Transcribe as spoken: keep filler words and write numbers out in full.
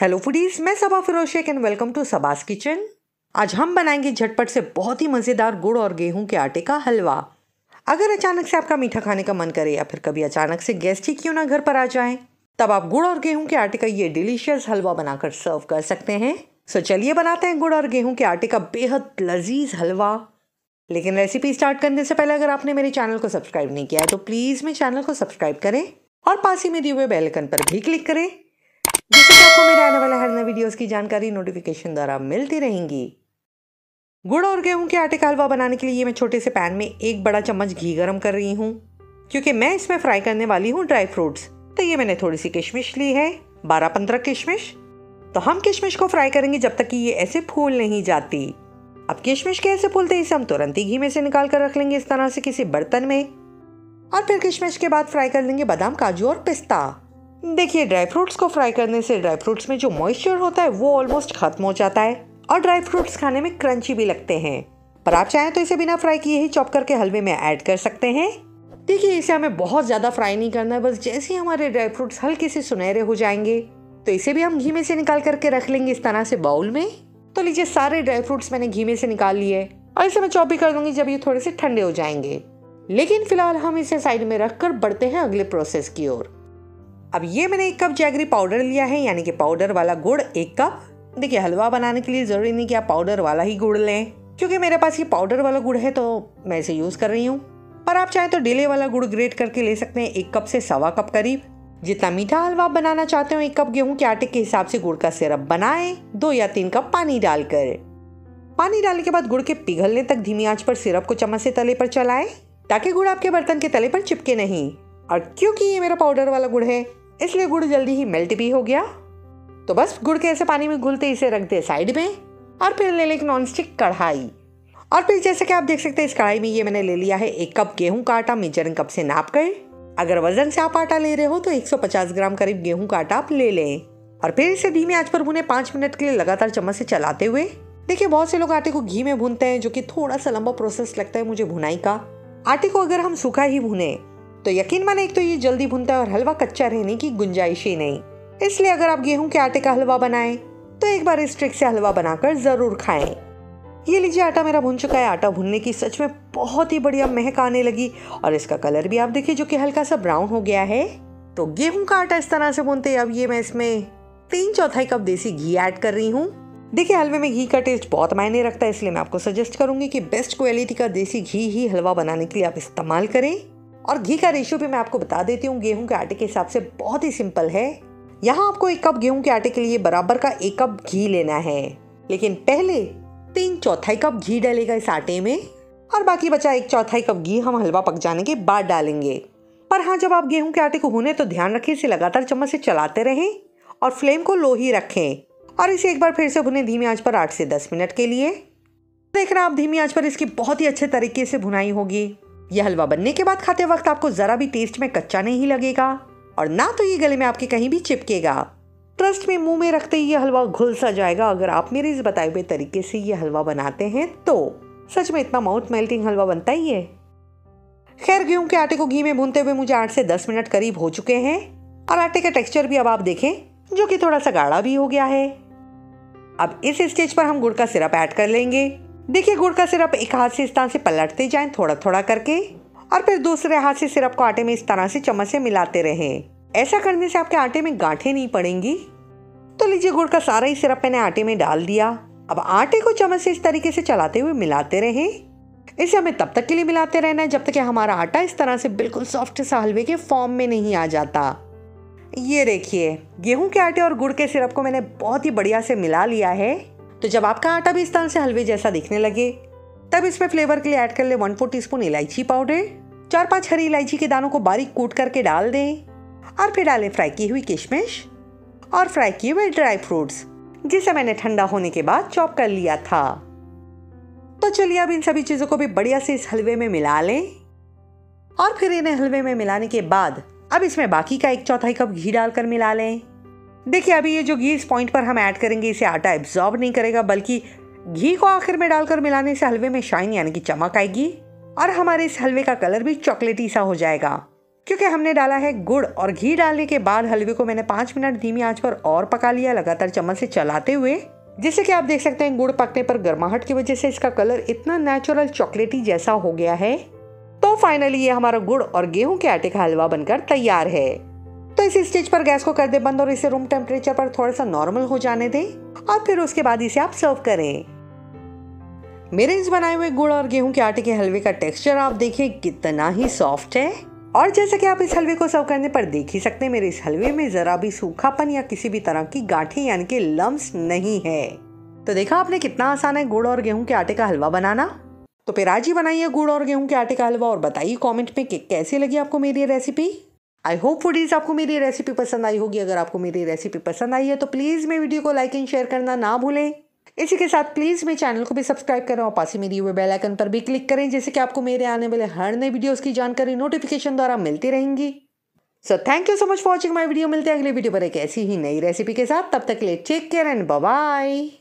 Hello foodies, मैं Saba Firoz Shaikh and welcome to Saba's kitchen. आज हम बनाएंगे झटपट से बहुत ही मज़ेदार गुड़ और गेहूं के आटे का हलवा। अगर अचानक से आपका मीठा खाने का मन करे या फिर कभी अचानक से गेस्ट ही क्यों ना घर पर आ जाएं, तब आप गुड़ और गेहूं के आटे का ये डिलीशियस हलवा बनाकर सर्व कर सकते हैं। सो चलिए बनाते हैं गुड़ और गेहूँ के आटे का बेहद लजीज हलवा। लेकिन रेसिपी स्टार्ट करने से पहले अगर आपने मेरे चैनल को सब्सक्राइब नहीं किया है तो प्लीज़ मेरे चैनल को सब्सक्राइब करें और पास ही में दिए हुए बेल आइकन पर भी क्लिक करें, जिससे कि आपको मेरे आने वाले हर नए वीडियोस की जानकारी नोटिफिकेशन द्वारा मिलती रहेंगी। गुड़ और गेहूं के आटे का हलवा बनाने के लिए ये मैं छोटे से पैन में एक बड़ा चम्मच घी गरम कर रही हूँ, क्योंकि मैं इसमें फ्राई करने वाली हूँ ड्राई फ्रूट्स। तो ये मैंने थोड़ी सी किशमिश ली है, बारह पंद्रह किशमिश। तो हम किशमिश को फ्राई करेंगे जब तक कि ये ऐसे फूल नहीं जाती। अब किशमिश के ऐसे फूलते ही हम तुरंत ही घी में से निकाल कर रख लेंगे इस तरह से किसी बर्तन में, और फिर किशमिश के बाद फ्राई कर लेंगे बादाम, काजू और पिस्ता। देखिए, ड्राई फ्रूट्स को फ्राई करने से ड्राई फ्रूट्स में जो मॉइस्चर होता है वो ऑलमोस्ट खत्म हो जाता है और ड्राई फ्रूट्स खाने में क्रंची भी लगते हैं। पर आप चाहें तो इसे बिना फ्राई किए ही चॉप करके हलवे में ऐड कर सकते हैं। देखिए, इसे हमें बहुत ज़्यादा फ्राई नहीं करना है, बस जैसे ही हमारे ड्राई फ्रूट्स हल्के से सुनहरे हो जाएंगे तो इसे भी हम घी में से निकाल करके रख लेंगे इस तरह से बाउल में। तो लीजिए, सारे ड्राई फ्रूट्स मैंने घी में से निकाल लिए और इसे मैं चॉप भी कर दूंगी जब ये थोड़े से ठंडे हो जाएंगे। लेकिन फिलहाल हम इसे साइड में रख कर बढ़ते हैं अगले प्रोसेस की ओर। अब ये मैंने एक कप जैगरी पाउडर लिया है, यानी कि पाउडर वाला गुड़ एक कप। देखिए, हलवा बनाने के लिए ज़रूरी नहीं कि आप पाउडर वाला ही गुड़ लें, क्योंकि मेरे पास ये पाउडर वाला गुड़ है तो मैं इसे यूज़ कर रही हूँ। पर आप चाहें तो डिले वाला गुड़ ग्रेट करके ले सकते हैं, एक कप से सवा कप करीब। जितना मीठा हलवा आप बनाना चाहते हो, एक कप गेहूँ के आटे के हिसाब से गुड़ का सिरप बनाएं, दो या तीन कप पानी डालकर। पानी डालने के बाद गुड़ के पिघलने तक धीमी आँच पर सिरप को चम्मच से तले पर चलाएं, ताकि गुड़ आपके बर्तन के तले पर चिपके नहीं। और क्योंकि ये मेरा पाउडर वाला गुड़ है इसलिए गुड़ जल्दी ही मेल्ट भी हो गया। तो बस गुड़ के ऐसे पानी में घुलते इसे रख दे साइड में, और फिर ले लें एक नॉन स्टिक कढ़ाई। और फिर जैसे कि आप देख सकते हैं इस कढ़ाई में ये मैंने ले लिया है एक कप गेहूं का आटा, मेजरिंग कप से नाप कर। अगर वजन से आप आटा ले रहे हो तो एक सौ पचास ग्राम करीब गेहूं का आटा आप ले लें, और फिर इसे धीमी आँच पर भुने पाँच मिनट के लिए लगातार चम्मच से चलाते हुए। देखिए, बहुत से लोग आटे को घी में भूनते हैं, जो कि थोड़ा सा लंबा प्रोसेस लगता है मुझे भुनाई का। आटे को अगर हम सूखा ही भुने तो यकीन माने एक तो ये जल्दी भुनता है और हलवा कच्चा रहने की गुंजाइश ही नहीं। इसलिए अगर आप गेहूं के आटे का हलवा बनाएं तो एक बार इस ट्रिक से हलवा बनाकर ज़रूर खाएं। ये लीजिए, आटा मेरा भुन चुका है। आटा भुनने की सच में बहुत ही बढ़िया महक आने लगी, और इसका कलर भी आप देखिए जो कि हल्का सा ब्राउन हो गया है। तो गेहूँ का आटा इस तरह से भुनते अब ये मैं इसमें तीन चौथाई कप देसी घी ऐड कर रही हूँ। देखिए, हलवे में घी का टेस्ट बहुत मायने रखता है, इसलिए मैं आपको सजेस्ट करूँगी कि बेस्ट क्वालिटी का देसी घी ही हलवा बनाने के लिए आप इस्तेमाल करें। और घी का रेशियो भी मैं आपको बता देती हूँ, गेहूं के आटे के हिसाब से बहुत ही सिंपल है। यहाँ आपको एक कप गेहूं के आटे के लिए बराबर का एक कप घी लेना है, लेकिन पहले तीन चौथाई कप घी डालेगा इस आटे में, और बाकी बचा एक चौथाई कप घी हम हलवा पक जाने के बाद डालेंगे। पर हाँ, जब आप गेहूँ के आटे को भुने तो ध्यान रखें इसे लगातार चम्मच से चलाते रहें और फ्लेम को लो ही रखें, और इसे एक बार फिर से भुने धीमी आँच पर आठ से दस मिनट के लिए। देखना, आप धीमी आँच पर इसकी बहुत ही अच्छे तरीके से भुनाई होगी। यह हलवा बनने के बाद खाते वक्त आपको ज़रा भी टेस्ट में कच्चा नहीं लगेगा, और ना तो ये गले में आपके कहीं भी चिपकेगा। ट्रस्ट में, मुंह में रखते ही यह हलवा घुल सा जाएगा अगर आप मेरे इस बताए हुए तरीके से ये हलवा बनाते हैं तो। सच में इतना माउथ मेल्टिंग हलवा बनता ही है। खैर, गेहूं के आटे को घी में भूनते हुए मुझे आठ से दस मिनट करीब हो चुके हैं, और आटे का टेक्स्चर भी अब आप देखें जो कि थोड़ा सा गाढ़ा भी हो गया है। अब इस स्टेज पर हम गुड़ का सिरप ऐड कर लेंगे। देखिए, गुड़ का सिरप एक हाथ से इस तरह से पलटते जाएं थोड़ा थोड़ा करके, और फिर दूसरे हाथ से सिरप को आटे में इस तरह से चम्मच से मिलाते रहें। ऐसा करने से आपके आटे में गांठें नहीं पड़ेंगी। तो लीजिए, गुड़ का सारा ही सिरप मैंने आटे में डाल दिया। अब आटे को चम्मच से इस तरीके से चलाते हुए मिलाते रहें। इसे हमें तब तक के लिए मिलाते रहना है जब तक कि हमारा आटा इस तरह से बिल्कुल सॉफ्ट सा हलवे के फॉर्म में नहीं आ जाता। ये देखिए, गेहूँ के आटे और गुड़ के सिरप को मैंने बहुत ही बढ़िया से मिला लिया है। तो जब आपका आटा भी इस तरह से हलवे जैसा दिखने लगे तब इसमें फ्लेवर के लिए ऐड कर ले वन फोर टीस्पून इलायची पाउडर। चार पांच हरी इलायची के दानों को बारीक कूट करके डाल दें, और फिर डालें फ्राई की हुई किशमिश और फ्राई किए हुए ड्राई फ्रूट्स, जिसे मैंने ठंडा होने के बाद चॉप कर लिया था। तो चलिए, अब इन सभी चीज़ों को भी बढ़िया से इस हलवे में मिला लें, और फिर इन्हें हलवे में मिलाने के बाद अब इसमें बाकी का एक चौथाई कप घी डालकर मिला लें। देखिए, अभी ये जो घी इस पॉइंट पर हम ऐड करेंगे इसे आटा एब्जॉर्ब नहीं करेगा, बल्कि घी को आखिर में डालकर मिलाने से हलवे में शाइन यानी कि चमक आएगी, और हमारे इस हलवे का कलर भी चॉकलेटी सा हो जाएगा। क्योंकि हमने डाला है गुड़। और घी डालने के बाद हलवे को मैंने पाँच मिनट धीमी आंच पर और पका लिया, लगातार चम्मच से चलाते हुए, जिससे कि आप देख सकते हैं गुड़ पकने पर गर्माहट की वजह से इसका कलर इतना नेचुरल चॉकलेटी जैसा हो गया है। तो फाइनली ये हमारा गुड़ और गेहूं के आटे का हलवा बनकर तैयार है। तो इस स्टेज पर गैस को कर दे बंद और इसे रूम टेम्परेचर पर थोड़ा सा नॉर्मल हो जाने दें और फिर उसके बाद इसे आप सर्व करें। मेरे इस बनाए हुए गुड़ और गेहूं के आटे के हलवे का टेक्सचर आप देखिए कितना ही सॉफ्ट है। और जैसा कि आप इस हलवे को सर्व करने पर देख ही सकते हैं, मेरे इस हलवे में जरा भी सूखापन या किसी भी तरह की गांठें यानी कि लम्स नहीं है। तो देखा आपने कितना आसान है गुड़ और गेहूं के आटे का हलवा बनाना। तो फिर आज ही बनाइए गुड़ और गेहूं के आटे का हलवा और बताइए कमेंट में कि कैसी लगी आपको मेरी रेसिपी। आई होप फूडीज आपको मेरी रेसिपी पसंद आई होगी। अगर आपको मेरी रेसिपी पसंद आई है तो प्लीज़ मेरी वीडियो को लाइक एंड शेयर करना ना भूलें। इसी के साथ प्लीज़ मेरे चैनल को भी सब्सक्राइब करें और पास ही मेरी हुए बेल आइकन पर भी क्लिक करें, जैसे कि आपको मेरे आने वाले हर नए वीडियोस की जानकारी नोटिफिकेशन द्वारा मिलती रहेंगी। So thank you so much for watching my video. मिलते हैं अगले वीडियो पर एक ऐसी ही नई रेसिपी के साथ। तब तक के लिए take care and bye bye.